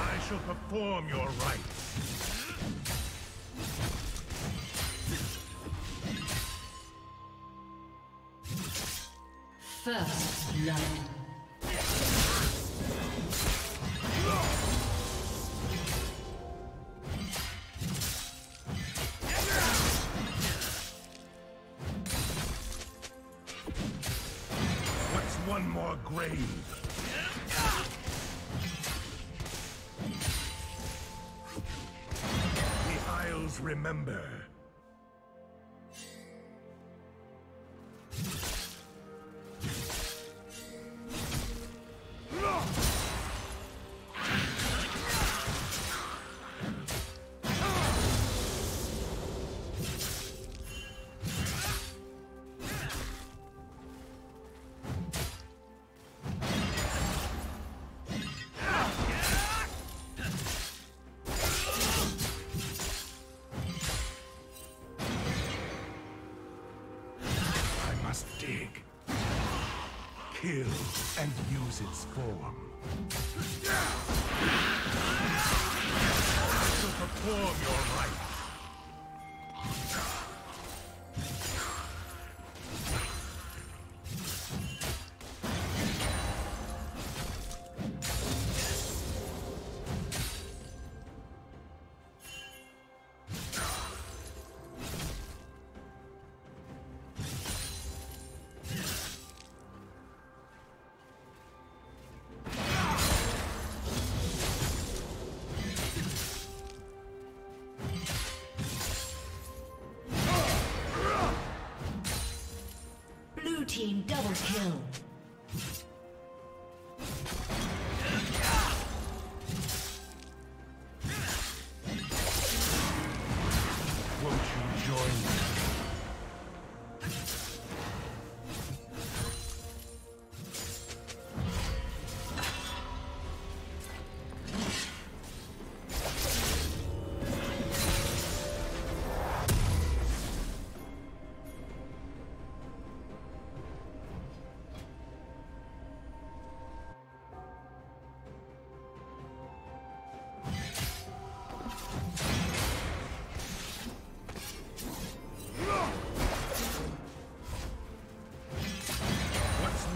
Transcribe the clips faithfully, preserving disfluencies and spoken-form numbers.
I shall perform your rites. First blood. One more grave. The Isles remember. Kill and use its form. To perform your right. Team double kill. Won't you join me?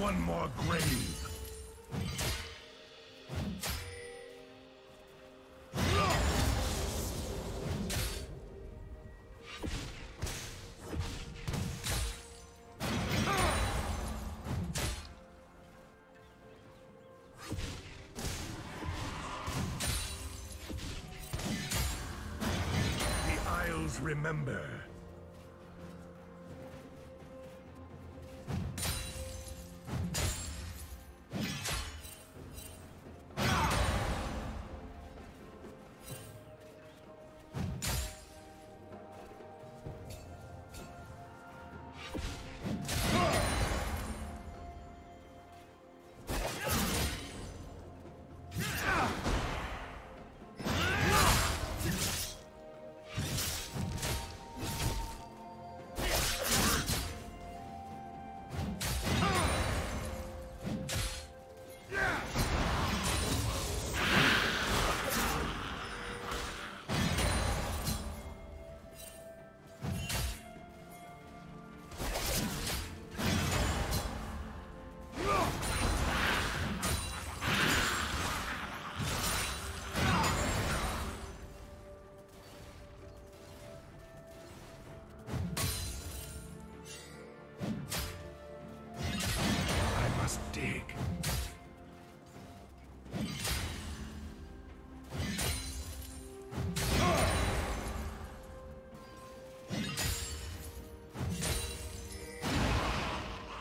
One more grave. The Isles remember.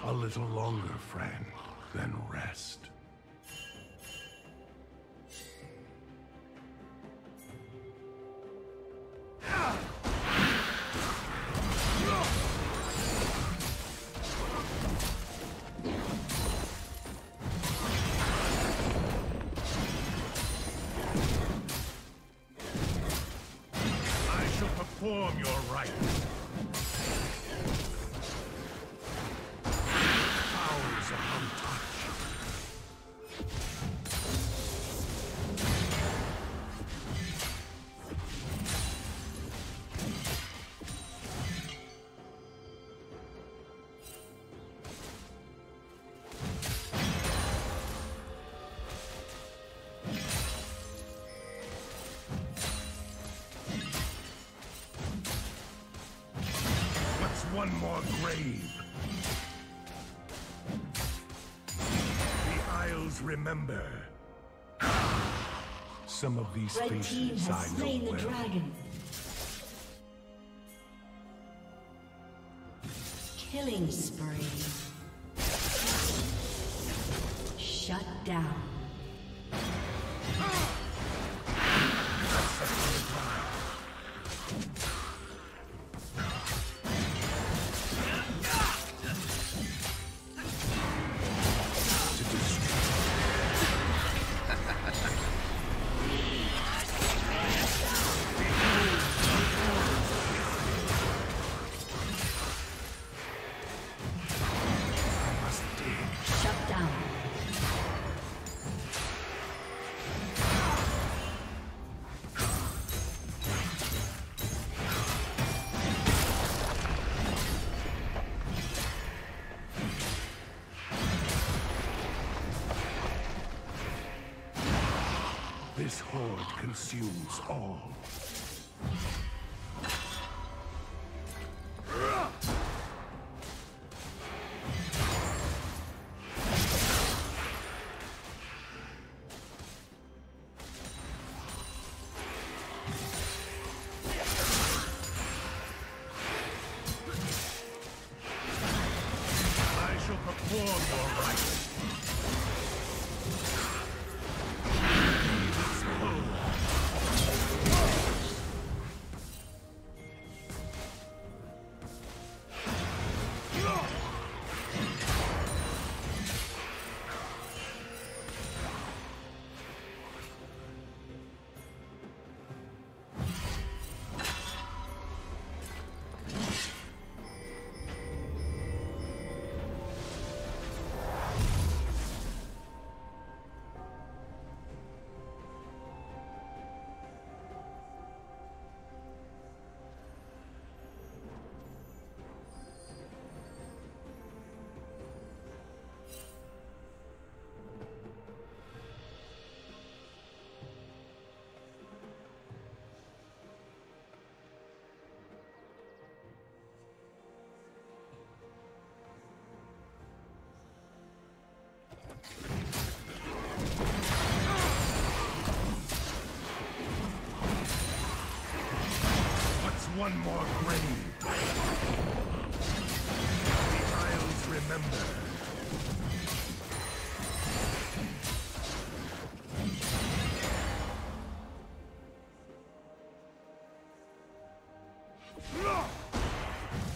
A little longer, friend, then rest. I shall perform your rites. Powers of untouch. more grave. The Isles remember. Some of these faces I know well. The dragon. Killing spree. Shut down. This horde consumes all. I shall perform your rites. What's one more grave? The Isles remember.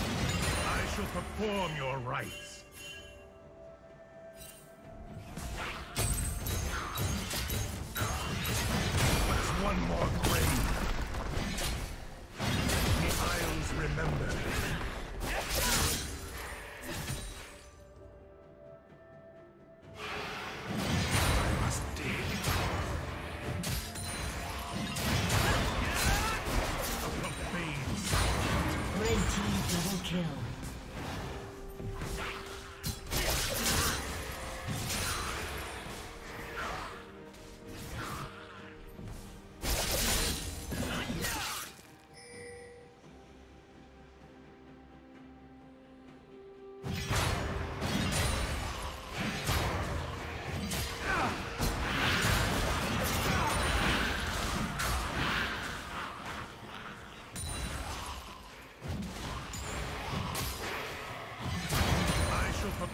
Perform your rites. What's one more grave? The Isles remember. I must dig. Red team double kill.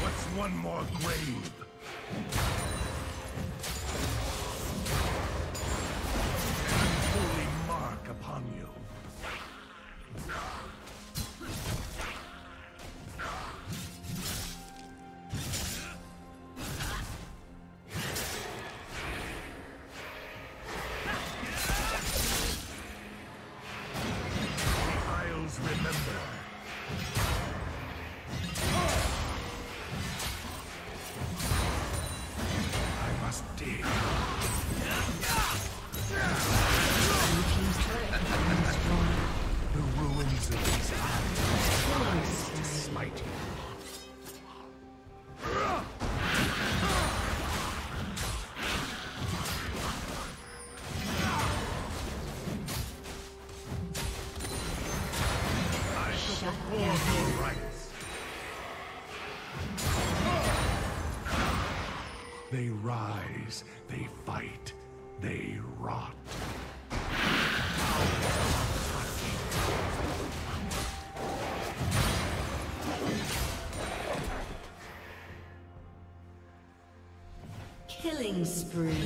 What's one more grave? Holy mark upon you. They rise, they fight, they rot. Killing spree.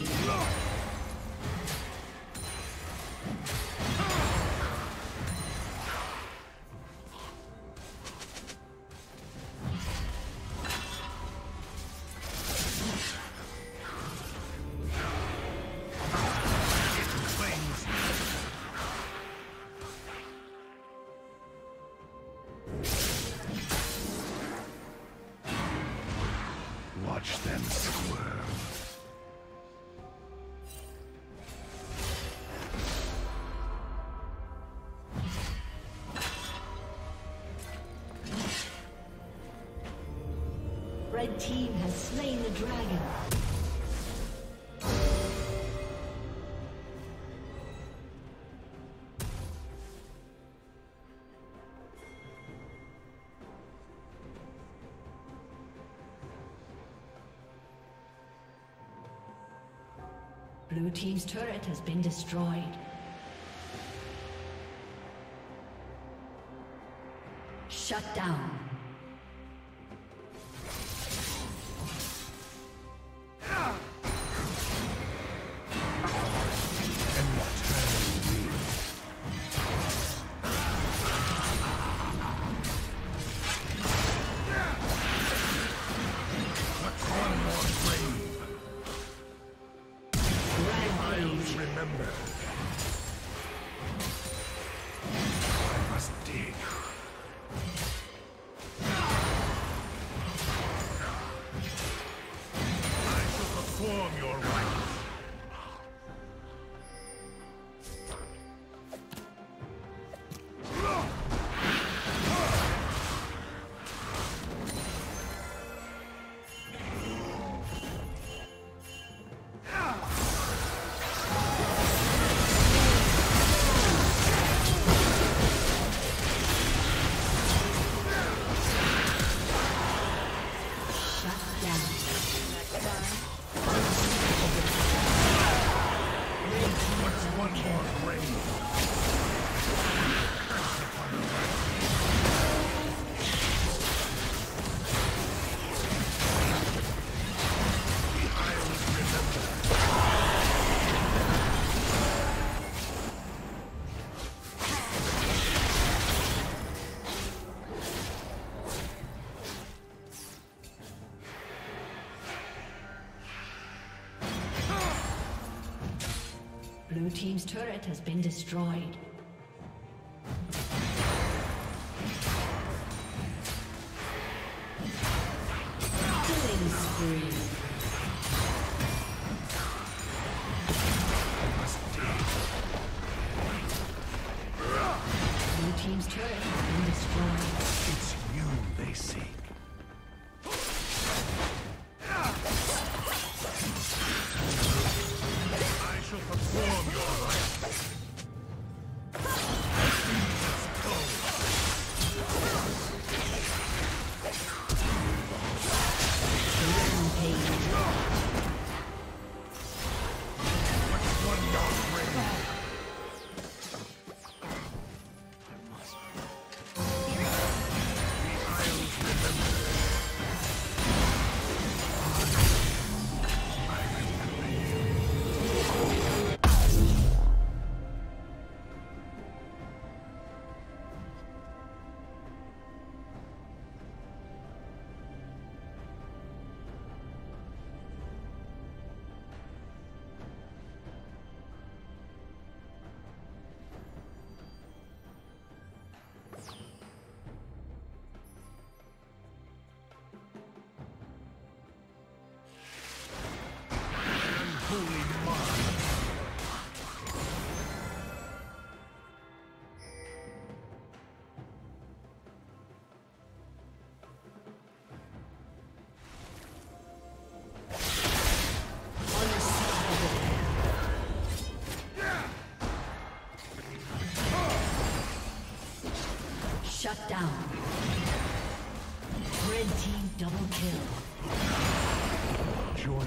Watch them squirm. Red team has slain the dragon. Blue team's turret has been destroyed. Shut down. Blue team's turret has been destroyed. Killing spree. Blue team's turret has been destroyed. It's you they seek. Shut down. Red team double kill. Join